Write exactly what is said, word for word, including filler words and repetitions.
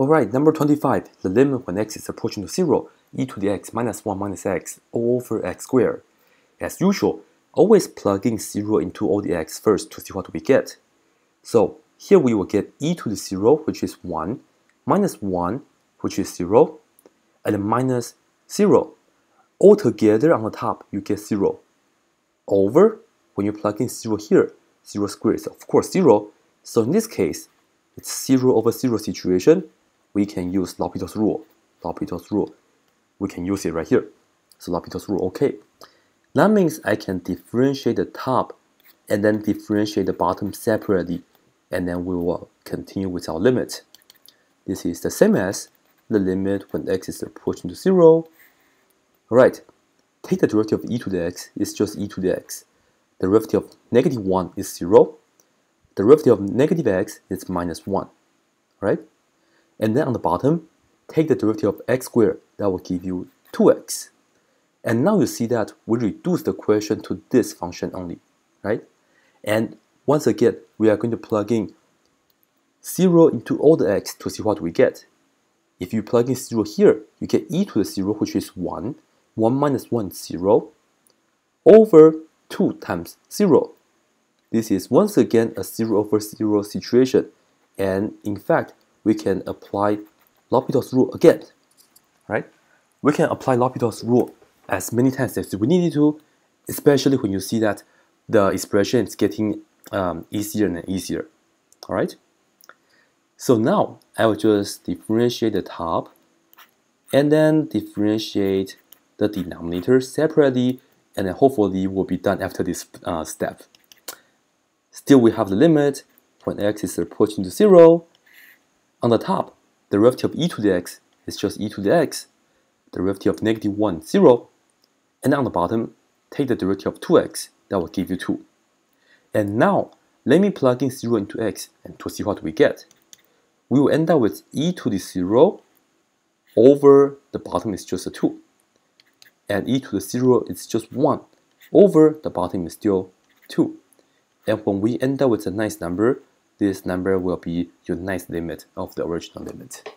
Alright, number twenty-five, the limit when x is approaching to zero, e to the x minus one minus x over x squared. As usual, always plugging zero into all the x first to see what we get. So here we will get e to the zero, which is one, minus one, which is zero, and minus zero. All together on the top, you get zero. Over, when you plug in zero here, zero squared is of course zero. So in this case, it's zero over zero situation. We can use L'Hôpital's rule. L'Hôpital's rule. We can use it right here. So L'Hôpital's rule, okay. That means I can differentiate the top and then differentiate the bottom separately, and then we will continue with our limit. This is the same as the limit when x is approaching to zero. Alright, take the derivative of e to the x, it's just e to the x. The derivative of negative one is zero. The derivative of negative x is minus one. Alright, and then on the bottom, take the derivative of x squared, that will give you two x. And now you see that we reduce the equation to this function only, right? And once again, we are going to plug in zero into all the x to see what we get. If you plug in zero here, you get e to the zero, which is one, one minus one is zero, over two times zero. This is once again a zero over zero situation. And in fact, we can apply L'Hôpital's rule again, right? We can apply L'Hôpital's rule as many times as we needed to, especially when you see that the expression is getting um, easier and easier. All right. So now I will just differentiate the top and then differentiate the denominator separately, and then hopefully will be done after this uh, step. Still, we have the limit when x is approaching to zero. On the top, the derivative of e to the x is just e to the x. The derivative of negative one, zero. And on the bottom, take the derivative of two x, that will give you two. And now, let me plug in zero into x and to see what we get. We will end up with e to the zero over the bottom is just a two. And e to the zero is just one over the bottom is still two. And when we end up with a nice number, this number will be your nice limit of the original limit.